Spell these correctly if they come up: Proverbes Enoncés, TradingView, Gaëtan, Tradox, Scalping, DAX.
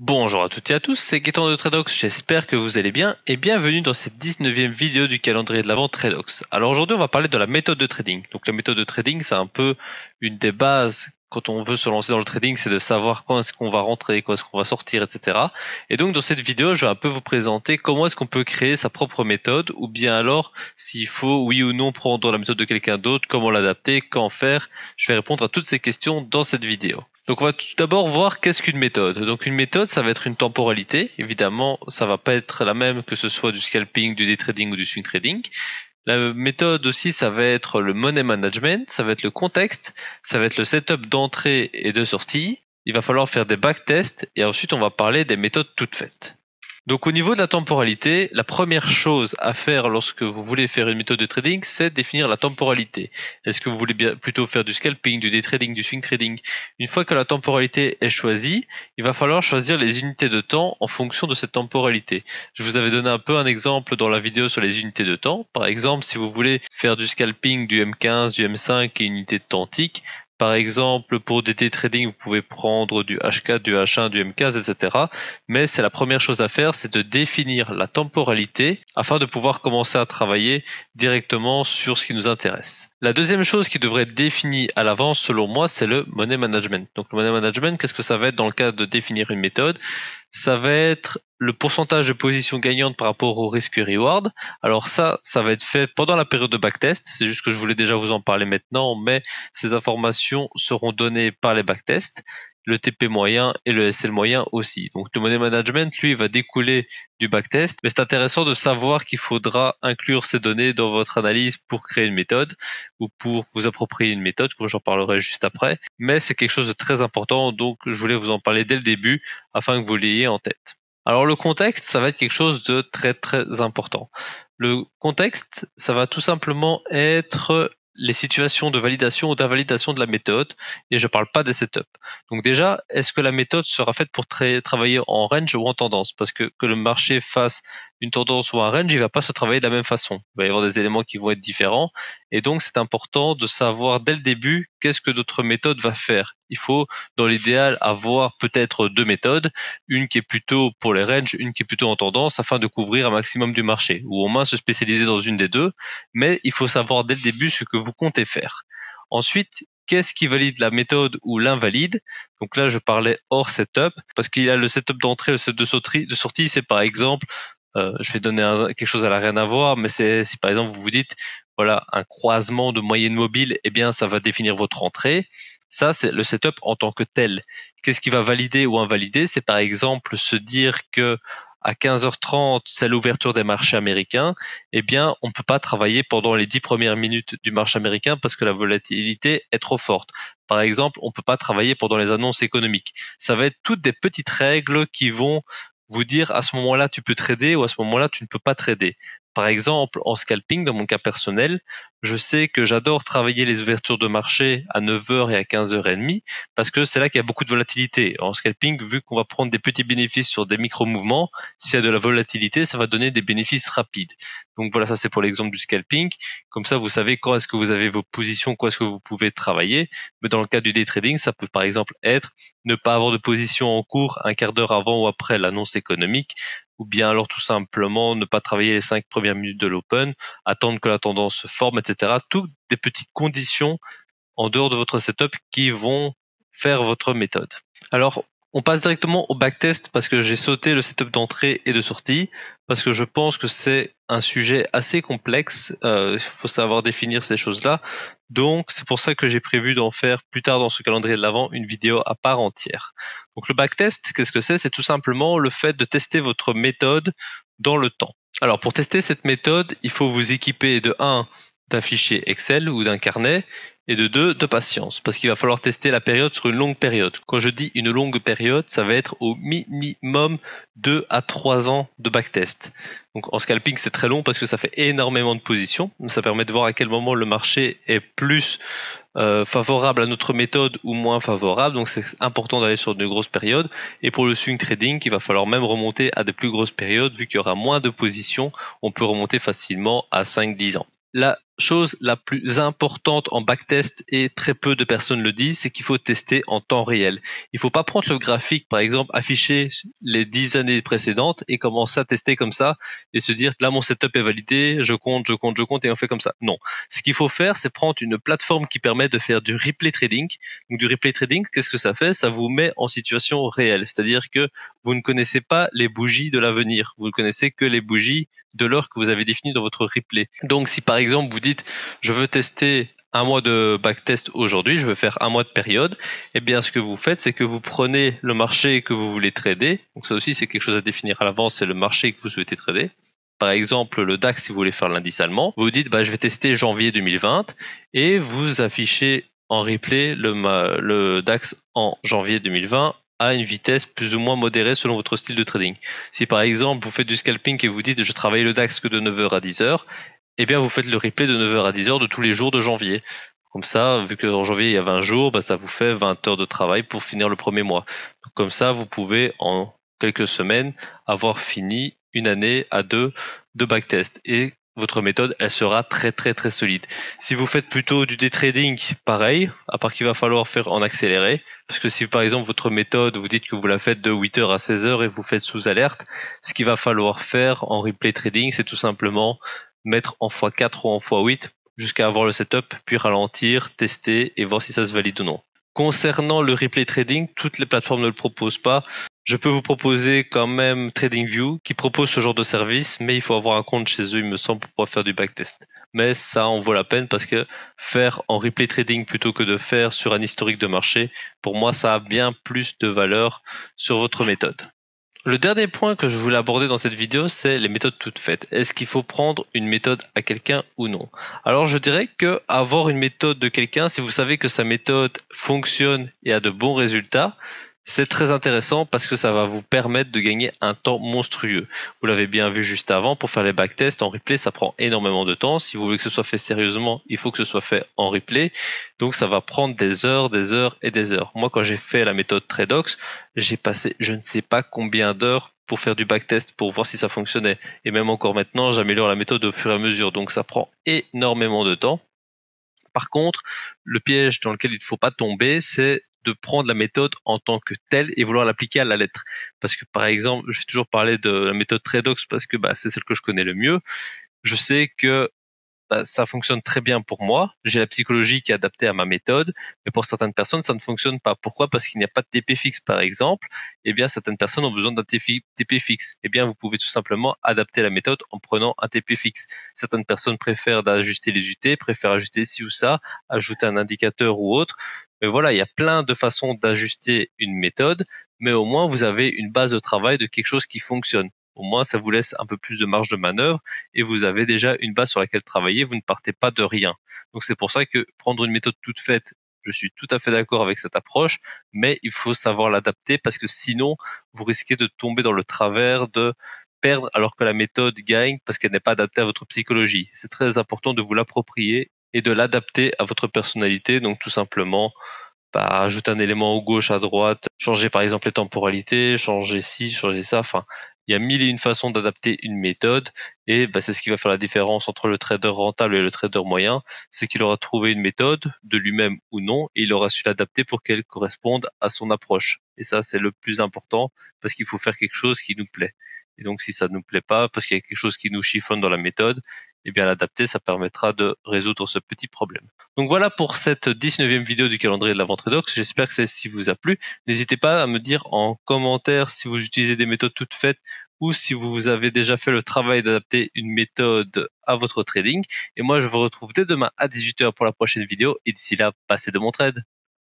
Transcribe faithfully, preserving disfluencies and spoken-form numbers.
Bonjour à toutes et à tous, c'est Gaëtan de Tradox, j'espère que vous allez bien et bienvenue dans cette dix-neuvième vidéo du calendrier de l'avant Tradox. Alors aujourd'hui on va parler de la méthode de trading. Donc la méthode de trading c'est un peu une des bases quand on veut se lancer dans le trading, c'est de savoir quand est-ce qu'on va rentrer, quand est-ce qu'on va sortir, et cetera. Et donc dans cette vidéo je vais un peu vous présenter comment est-ce qu'on peut créer sa propre méthode ou bien alors s'il faut oui ou non prendre la méthode de quelqu'un d'autre, comment l'adapter, quand faire. Je vais répondre à toutes ces questions dans cette vidéo. Donc on va tout d'abord voir qu'est-ce qu'une méthode. Donc une méthode, ça va être une temporalité. Évidemment, ça va pas être la même que ce soit du scalping, du day trading ou du swing trading. La méthode aussi, ça va être le money management, ça va être le contexte, ça va être le setup d'entrée et de sortie. Il va falloir faire des backtests et ensuite on va parler des méthodes toutes faites. Donc au niveau de la temporalité, la première chose à faire lorsque vous voulez faire une méthode de trading, c'est définir la temporalité. Est-ce que vous voulez bien plutôt faire du scalping, du day trading, du swing trading? Une fois que la temporalité est choisie, il va falloir choisir les unités de temps en fonction de cette temporalité. Je vous avais donné un peu un exemple dans la vidéo sur les unités de temps. Par exemple, si vous voulez faire du scalping, du M quinze, du M cinq et une unité de temps tic. Par exemple, pour du day trading, vous pouvez prendre du H quatre, du H un, du M quinze, et cetera. Mais c'est la première chose à faire, c'est de définir la temporalité afin de pouvoir commencer à travailler directement sur ce qui nous intéresse. La deuxième chose qui devrait être définie à l'avance, selon moi, c'est le money management. Donc le money management, qu'est-ce que ça va être dans le cas de définir une méthode? Ça va être le pourcentage de positions gagnantes par rapport au risque et reward. Alors ça, ça va être fait pendant la période de backtest. C'est juste que je voulais déjà vous en parler maintenant, mais ces informations seront données par les backtests, le T P moyen et le S L moyen aussi. Donc le money management, lui, va découler du backtest. Mais c'est intéressant de savoir qu'il faudra inclure ces données dans votre analyse pour créer une méthode ou pour vous approprier une méthode, comme j'en parlerai juste après. Mais c'est quelque chose de très important, donc je voulais vous en parler dès le début afin que vous l'ayez en tête. Alors le contexte, ça va être quelque chose de très très important. Le contexte, ça va tout simplement être les situations de validation ou d'invalidation de la méthode, et je ne parle pas des setups. Donc déjà, est-ce que la méthode sera faite pour tra- travailler en range ou en tendance? Parce que que le marché fasse une tendance ou un range, il ne va pas se travailler de la même façon. Il va y avoir des éléments qui vont être différents, et donc c'est important de savoir dès le début qu'est-ce que notre méthode va faire. Il faut, dans l'idéal, avoir peut-être deux méthodes, une qui est plutôt pour les ranges, une qui est plutôt en tendance, afin de couvrir un maximum du marché, ou au moins se spécialiser dans une des deux, mais il faut savoir dès le début ce que vous comptez faire. Ensuite, qu'est-ce qui valide la méthode ou l'invalide? Donc là, je parlais hors setup, parce qu'il y a le setup d'entrée, le setup de sortie, c'est par exemple, euh, je vais donner un, quelque chose à la rien à voir, mais c'est si par exemple vous vous dites, voilà, un croisement de moyenne mobile, eh bien ça va définir votre entrée. Ça, c'est le setup en tant que tel. Qu'est-ce qui va valider ou invalider? C'est par exemple se dire que à quinze heures trente, c'est l'ouverture des marchés américains. Eh bien, on ne peut pas travailler pendant les dix premières minutes du marché américain parce que la volatilité est trop forte. Par exemple, on ne peut pas travailler pendant les annonces économiques. Ça va être toutes des petites règles qui vont vous dire à ce moment-là, tu peux trader ou à ce moment-là, tu ne peux pas trader. Par exemple, en scalping, dans mon cas personnel, je sais que j'adore travailler les ouvertures de marché à neuf heures et à quinze heures trente parce que c'est là qu'il y a beaucoup de volatilité. En scalping, vu qu'on va prendre des petits bénéfices sur des micro-mouvements, s'il y a de la volatilité, ça va donner des bénéfices rapides. Donc voilà, ça c'est pour l'exemple du scalping. Comme ça, vous savez quand est-ce que vous avez vos positions, quand est-ce que vous pouvez travailler. Mais dans le cas du day trading, ça peut par exemple être ne pas avoir de position en cours un quart d'heure avant ou après l'annonce économique, ou bien alors tout simplement ne pas travailler les cinq premières minutes de l'open, attendre que la tendance se forme, et cetera. Toutes des petites conditions en dehors de votre setup qui vont faire votre méthode. Alors, on passe directement au backtest parce que j'ai sauté le setup d'entrée et de sortie, parce que je pense que c'est un sujet assez complexe, euh, il faut savoir définir ces choses-là. Donc c'est pour ça que j'ai prévu d'en faire plus tard dans ce calendrier de l'avant une vidéo à part entière. Donc le backtest, qu'est-ce que c'est? C'est tout simplement le fait de tester votre méthode dans le temps. Alors pour tester cette méthode, il faut vous équiper de un d'un fichier Excel ou d'un carnet, et de deux, de patience, parce qu'il va falloir tester la période sur une longue période. Quand je dis une longue période, ça va être au minimum deux à trois ans de backtest. Donc en scalping, c'est très long parce que ça fait énormément de positions. Ça permet de voir à quel moment le marché est plus euh, favorable à notre méthode ou moins favorable. Donc c'est important d'aller sur de grosses périodes. Et pour le swing trading, il va falloir même remonter à des plus grosses périodes. Vu qu'il y aura moins de positions, on peut remonter facilement à cinq à dix ans. La chose la plus importante en backtest, et très peu de personnes le disent, c'est qu'il faut tester en temps réel. Il ne faut pas prendre le graphique, par exemple, afficher les dix années précédentes et commencer à tester comme ça et se dire là mon setup est validé, je compte, je compte, je compte et on fait comme ça. Non, ce qu'il faut faire, c'est prendre une plateforme qui permet de faire du replay trading. Donc du replay trading, qu'est-ce que ça fait? Ça vous met en situation réelle, c'est-à-dire que vous ne connaissez pas les bougies de l'avenir, vous ne connaissez que les bougies de l'heure que vous avez définies dans votre replay. Donc si par exemple vous dites je veux tester un mois de backtest aujourd'hui, je veux faire un mois de période, et eh bien ce que vous faites, c'est que vous prenez le marché que vous voulez trader. Donc ça aussi, c'est quelque chose à définir à l'avance, c'est le marché que vous souhaitez trader. Par exemple, le DAX, si vous voulez faire l'indice allemand, vous dites bah, je vais tester janvier deux mille vingt, et vous affichez en replay le, le DAX en janvier deux mille vingt à une vitesse plus ou moins modérée selon votre style de trading. Si par exemple vous faites du scalping et vous dites je travaille le DAX que de neuf heures à dix heures, eh bien, vous faites le replay de neuf heures à dix heures de tous les jours de janvier. Comme ça, vu qu'en janvier, il y a vingt jours, bah, ça vous fait vingt heures de travail pour finir le premier mois. Donc, comme ça, vous pouvez, en quelques semaines, avoir fini une année à deux de backtest. Et votre méthode, elle sera très, très, très solide. Si vous faites plutôt du day trading, pareil, à part qu'il va falloir faire en accéléré. Parce que si, par exemple, votre méthode, vous dites que vous la faites de huit heures à seize heures et vous faites sous alerte, ce qu'il va falloir faire en replay trading, c'est tout simplement mettre en fois quatre ou en fois huit jusqu'à avoir le setup, puis ralentir, tester et voir si ça se valide ou non. Concernant le replay trading, toutes les plateformes ne le proposent pas. Je peux vous proposer quand même TradingView qui propose ce genre de service, mais il faut avoir un compte chez eux, il me semble, pour pouvoir faire du backtest. Mais ça en vaut la peine parce que faire en replay trading plutôt que de faire sur un historique de marché, pour moi, ça a bien plus de valeur sur votre méthode. Le dernier point que je voulais aborder dans cette vidéo, c'est les méthodes toutes faites. Est-ce qu'il faut prendre une méthode à quelqu'un ou non? Alors je dirais que avoir une méthode de quelqu'un, si vous savez que sa méthode fonctionne et a de bons résultats, c'est très intéressant parce que ça va vous permettre de gagner un temps monstrueux. Vous l'avez bien vu juste avant, pour faire les backtests en replay, ça prend énormément de temps. Si vous voulez que ce soit fait sérieusement, il faut que ce soit fait en replay. Donc ça va prendre des heures, des heures et des heures. Moi, quand j'ai fait la méthode Tradox, j'ai passé je ne sais pas combien d'heures pour faire du backtest, pour voir si ça fonctionnait. Et même encore maintenant, j'améliore la méthode au fur et à mesure. Donc ça prend énormément de temps. Par contre, le piège dans lequel il ne faut pas tomber, c'est de prendre la méthode en tant que telle et vouloir l'appliquer à la lettre. Parce que par exemple, je vais toujours parler de la méthode Tradox parce que bah, c'est celle que je connais le mieux. Je sais que bah, ça fonctionne très bien pour moi. J'ai la psychologie qui est adaptée à ma méthode, mais pour certaines personnes, ça ne fonctionne pas. Pourquoi? Parce qu'il n'y a pas de T P fixe, par exemple. Eh bien, certaines personnes ont besoin d'un T P fixe. Eh bien, vous pouvez tout simplement adapter la méthode en prenant un T P fixe. Certaines personnes préfèrent d'ajuster les U T, préfèrent ajuster ci ou ça, ajouter un indicateur ou autre. Mais voilà, il y a plein de façons d'ajuster une méthode, mais au moins, vous avez une base de travail de quelque chose qui fonctionne. Au moins, ça vous laisse un peu plus de marge de manœuvre et vous avez déjà une base sur laquelle travailler, vous ne partez pas de rien. Donc, c'est pour ça que prendre une méthode toute faite, je suis tout à fait d'accord avec cette approche, mais il faut savoir l'adapter parce que sinon, vous risquez de tomber dans le travers de perdre alors que la méthode gagne parce qu'elle n'est pas adaptée à votre psychologie. C'est très important de vous l'approprier et de l'adapter à votre personnalité, donc tout simplement bah, ajouter un élément au gauche, à droite, changer par exemple les temporalités, changer ci, changer ça, enfin, il y a mille et une façons d'adapter une méthode et bah, c'est ce qui va faire la différence entre le trader rentable et le trader moyen, c'est qu'il aura trouvé une méthode de lui-même ou non et il aura su l'adapter pour qu'elle corresponde à son approche. Et ça, c'est le plus important parce qu'il faut faire quelque chose qui nous plaît. Et donc, si ça ne nous plaît pas, parce qu'il y a quelque chose qui nous chiffonne dans la méthode, eh bien l'adapter, ça permettra de résoudre ce petit problème. Donc voilà pour cette dix-neuvième vidéo du calendrier de l'avant Tradox. J'espère que celle-ci vous a plu. N'hésitez pas à me dire en commentaire si vous utilisez des méthodes toutes faites ou si vous avez déjà fait le travail d'adapter une méthode à votre trading. Et moi, je vous retrouve dès demain à dix-huit heures pour la prochaine vidéo. Et d'ici là, passez de mon trade.